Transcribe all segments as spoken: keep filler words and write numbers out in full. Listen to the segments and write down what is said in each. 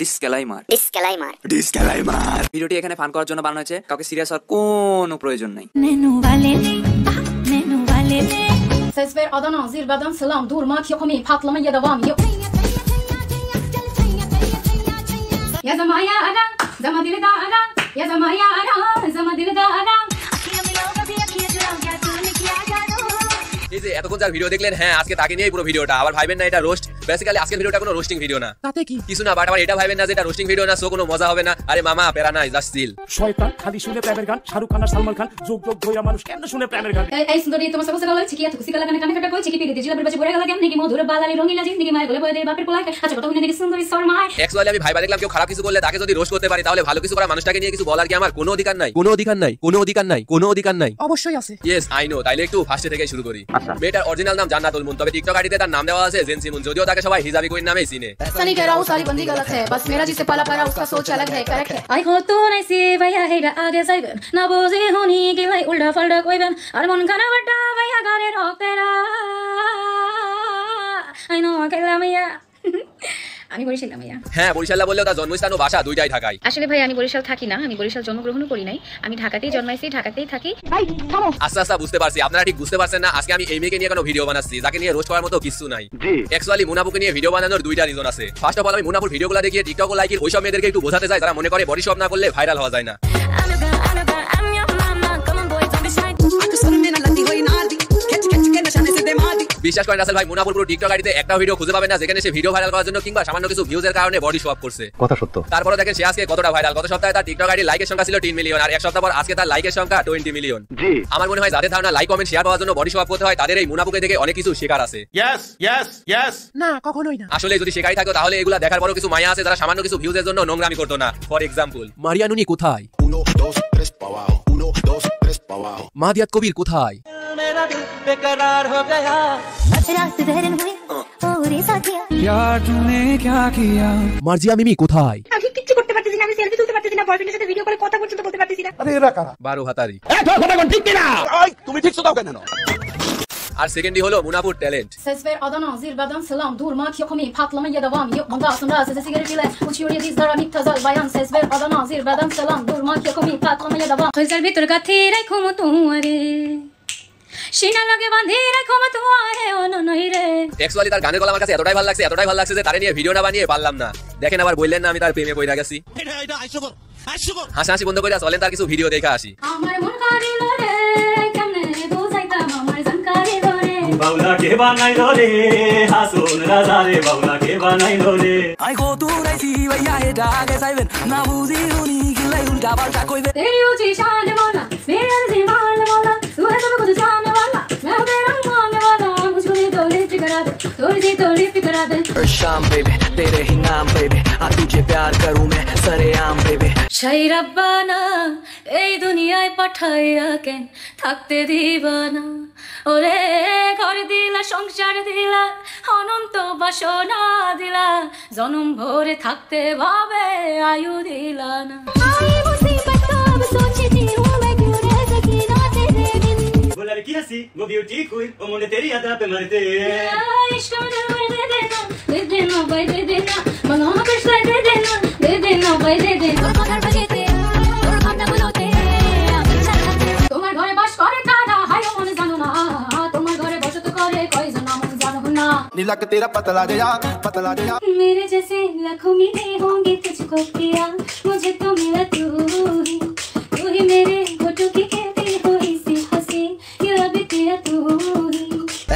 Disclaimer disclaimer disclaimer ভিডিওটি এখানে fun করার জন্য বানানো হয়েছে, কাউকে সিরিয়াস আর কোনো প্রয়োজন নাই। মেনু ভালে মেনু ভালে Ses ver Adana, Zirveden selam, durmak yakumi, patlamaya devam. Yazamaya adam, zama dili da adam, yazamaya adam, zama dili da adam. এই যে এতক্ষণ যার ভিডিও দেখলেন, হ্যাঁ আজকে তাকে নিয়েই পুরো ভিডিওটা। আবার ভাইবেন না এটা রোস্ট, বেসিক্যালি আজকের ভিডিওটা কোনো রোস্টিং ভিডিও না, তাতে কি কিছু না। বাট আবার এটা ভাইবেন না যে এটা রোস্টিং ভিডিও না, সো কোনো মজা হবে না। আরে মামা পেরা নাই, জাস্ট চিল। শয়তান খালি শুনে প্রেমের গান, শাহরুখ খান আর সালমান খান যোগ যোগ ধইরা মানুষ কেন শুনে প্রেমের গান। এই সুন্দরী তোমার সবসে গলা চিকিয়া তুসি গলা কানে কানে কাটা কই চিকি পিগে দিজিলা বড়বাচি বড়ে গলা কেন নেকি মধুর বালালি রঙিলা জিন্দেগি মায়ের গলে বয়ে দেই বাপের কোলায়। আচ্ছা কথা শুনে দেখি সুন্দরী শর্মায় অ্যাকচুয়ালি আমি ভাইবা দেখলাম কেউ খারাপ কিছু করলে তাকে যদি রোস্ট করতে পারি, তাহলে ভালো কিছু করা মানুষটাকে নিয়ে কিছু বলার কি আমার কোনো অধিকার নাই? কোনো অধিকার নাই, কোনো অধিকার নাই, কোনো অধিকার নাই। অবশ্যই আছে। Yes I know. তাইলে একটু ফার্স্ট থেকে শুরু করি। মেয়েটার অরিজিনাল নাম জান্নাতুল মুন, তবে টিকটক আইডিতে তার নাম দেওয়া আছে জেনসিমুন, যদিও তাকে সবাই হিজাবি কুইন নামেই চিনে। सनी कह रहा हूं सारी बंदी गलत है, बस मेरा जिसे पाला पारा उसका सोच अलग है, करेक्ट है। आई हो तो नहीं से भैया हेगा आगे साइबर ना बोझे होनी के भाई उल्टा फलटा कोइबन और मन खाना बटा भैया करे रोक तेरा आई नो अकेला भैया। আমি বরিশাল মিয়া। হ্যাঁ বরিশালা বললেও তার জন্মস্থান ও বাসা দুইটাই ঢাকায়। আসলে ভাই আমি বরিশাল থাকি না, আমি বরিশাল জন্মগ্রহণ করি নাই, আমি ঢাকাতেই জন্মাইছি, ঢাকাতেই থাকি। ভাই থামো। আচ্ছা আচ্ছা বুঝতে পারছি, আপনারা ঠিক বুঝতে পারছেন না আজকে আমি এই মেয়েকে নিয়ে কোনো ভিডিও বানাচ্ছি যাকে নিয়ে রোস্ট করার মতো কিছু নাই। জি অ্যাকচুয়ালি মুনাপুকে নিয়ে ভিডিও বানানোর দুইটা রিজন আছে। ফার্স্ট অফ অল আমি মুনাপুর ভিডিওগুলো দেখিয়ে টিকটক ও লাইকের ওইসব মেয়েদেরকে একটু বোঝাতে চাই যারা মনে করে বডি শপ না করলে ভাইরাল হওয়া যায় না। বিশ্বাস করেন আসল ভাই মুনাপুর পুরো টিকটক আইডিতে একটা ভিডিও খুঁজে পাবেন না যেখানে সে ভিডিও ভাইরাল করার জন্য কিংবা সামান্য কিছু ভিউজের কারণে বডি শপ করছে। কথা সত্য। তারপরে দেখেন সে আজকে কতটা ভাইরাল। গত সপ্তাহে তার টিকটক আইডি লাইকের সংখ্যা ছিল তিন মিলিয়ন, আর এক সপ্তাহ পর আজকে তার লাইকের সংখ্যা বিশ মিলিয়ন। জি আমার মনে হয় যাদের ধারণা লাইক কমেন্ট শেয়ার পাওয়ার জন্য বডি শপ করতে হয় তাদের এই মুনাপুকে দেখে অনেক কিছু শেখার আছে। Yes yes yes. না কখনোই না। আসলে যদি শেখাই থাকো তাহলে এগুলা দেখার পরেও কিছু মায়া আছে যারা সামান্য কিছু ভিউজের জন্য নোংরামি করতো না। ফর এক্সাম্পল মারিয়ানুনি কোথায়, মাদিয়াত কবির কোথায়, बेकरार हो गया रात बहरन हुई और साथिया यार तूने क्या किया, মার্জিয়া মিমি কোথায়, আমি কিচ্ছু করতে পারতেছি না, আমি সেলফি তুলতে পারতেছি না, বয়ফ্রেন্ডের সাথে ভিডিও করে কথা বলতে বলতে পারতেছি না। আরে এরা কারা? বারো হাতারি। এ তো ফটাফট ঠিক না, ওই তুমি ঠিক তো দাও কেন? আর সেকেন্ডলি হলো মুনাপুর ট্যালেন্ট। সেসবের আদান আজির বাদাম সালাম দূর মাখ ইয়কমি ফাতলামা ইয়াদাম ইয় মঙ্গা আসনা সেসে সিগারেটিলা উচিওরি দিস দরা মিক তাজাল বায়ান সেসবের আদান আজির বাদাম সালাম দূর মাখ ইয়কমি ফাতলামা ইয়াদাম খৈজার ভিতর গাথি রাখো মতো আরে সিনা লাগে বাঁধে রাখো মতো আরে অন নই রে। অ্যাকচুয়ালি তার গানের গলা আমার কাছে এতটাই ভালো লাগছে, এতটাই ভালো লাগছে যে তারে নিয়ে ভিডিও না বানিয়ে পারলাম না। দেখেন আবার বললেন না আমি তার প্রেমে পড়ে গেছি। এটা এটা আইসো কর আইসো কর হাসি হাসি বন্ধ কইরা চলেন তার কিছু ভিডিও দেখা আসি। আমার মন কারিলো রে কেমনে বুঝাইতাম আমার জানকারি রে বাউলা কে বানাইলো রে হাসুন রাজা রে বাউলা কে বানাইলো রে আই গো তু রাইছি ভাইয়া হে ডাগে সাইবেন না বুঝি উনি গলাই উল্টা পাল্টা কইবে তেরি উচি শান মোলা মেরা জীবন মোলা तू है तो मुझे जाने वाला मैं हूं तेरा मांगने वाला मुझको ये दौलत करा दे थोड़ी सी दौलत करा दे हर शाम बेबी तेरे ही नाम बेबी आ तुझे प्यार करूं मैं सरेआम बेबी शाय रब्बाना এই দুনিয়ায় পাঠায়া কেন থাকতে দিবা না ওরে ঘর দিলা সংসার দিলা অনন্ত বাসনা দিলা জনম ভরে থাকতে ভাবে আয়ু দিলা না আই মুসিবত সব सोचती हूं मैं क्यों रह सकी ना तेरे लड़की हसी वो ब्यूटी क्वीन वो मुझे तेरी याद पे मरते इश्क में दे देना दे देना भाई दे देना मंगवा कर से दे देना दे देना भाई दे देना पकड़ बजेते और खाना बोलते तुम्हारे घरे बस करे काना हाय मन जानो ना तुम्हारे घरे बस तो करे कोई जाना मन जानो ना नीला के तेरा पतला दे यार पतला दे यार मेरे जैसे लाखों मिले होंगे तुझको पिया मुझे तो मिला तू ही तू ही मेरे होठों की कहती हो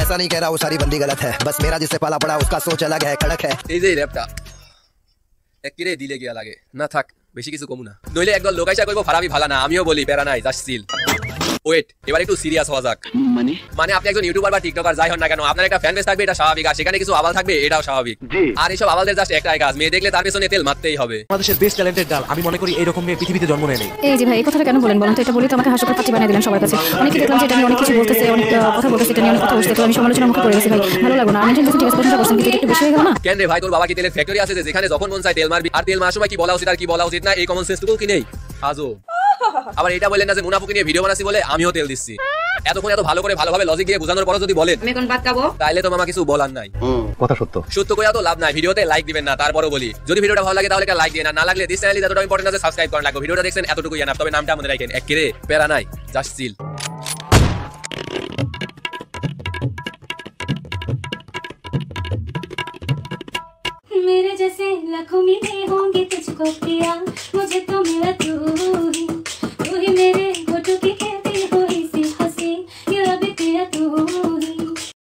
ऐसा नहीं कह रहा हूँ सारी बंदी गलत है, बस मेरा जिसे पाला पड़ा उसका सोच अलग है, कड़क है। इजी रैपटा एक किरे दिले गया लागे ना थक বেশি কিছু কমু না, নইলে একদল লোক আইসা কইবো ফারাবি ভালা না। আমিও বলি প্যারা নাই, জাস্ট চিল। ওয়েট এবারে একটু সিরিয়াস হওয়া যাক। মানে মানে আপনি একজন ইউটিউবার বা টিকটকার যাই হন না কেন আপনার একটা ফ্যান বেস থাকবে, এটা স্বাভাবিক, আর সেখানে কিছু আবাল থাকবে, এটাও স্বাভাবিক। আর এইসব আবালদের জাস্ট একটাই কাজ, মেয়ে দেখলে তার পেছনে তেল মারতেই হবে। বাংলাদেশের বেস্ট ট্যালেন্টেড ডাল আমি মনে করি এরকম মেয়ে পৃথিবীতে জন্ম নেয় নাই। এই যে ভাই এই কথাটা কেন বলেন বলেন তো, এটা বলি তো আমাকে হাসপাতাল পাতি বানিয়ে দিলেন সবার কাছে। অনেকে দেখলাম যে এটা নিয়ে অনেক কিছু বলতেছে, অনেক কথা বলতেছে, এটা নিয়ে অনেক কথা বলতেছে, তো আমি সমালোচনা মুখে পড়ে গেছি ভাই, ভালো লাগলো না। আমি জানি তুমি ঠিক আছে কথা বলছেন কিন্তু একটু বেশি হয়ে গেল না? কেন রে ভাই তোর বাবা কি তেলের ফ্যাক্টরি আছে যে যেখানে যখন মন চায় তেল মারবি? আর তেল মারার সময় কি বলা উচিত আর কি বলা উচিত না এই কমন সেন্সটুকু কি নেই? আজও আবার এটা বলেন না যে মুনাফুকে নিয়ে ভিডিও বানাচ্ছি বলে আমিও তেল দিচ্ছি। এতক্ষণ এত ভালো করে ভালোভাবে লজিক দিয়ে বোঝানোর পরে যদি বলেন আমি কোন বাদ খাবো তাহলে তো মামা কিছু বলার নাই, কথা সত্য। সত্য কইয়া তো লাভ নাই, ভিডিওতে লাইক দিবেন না। তারপরেও বলি যদি ভিডিওটা ভালো লাগে তাহলে একটা লাইক দেন, না লাগলে দিস চ্যানেলে যতটা ইম্পর্টেন্ট আছে সাবস্ক্রাইব করেন লাগো। ভিডিওটা দেখছেন এতটুকুই জানা, তবে নামটা মনে রাখেন, একেরে প্যারা নাই, জাস্ট চিল। मेरे जैसे लाखों में होंगे तुझको प्रिया, मुझे तो मिला तू।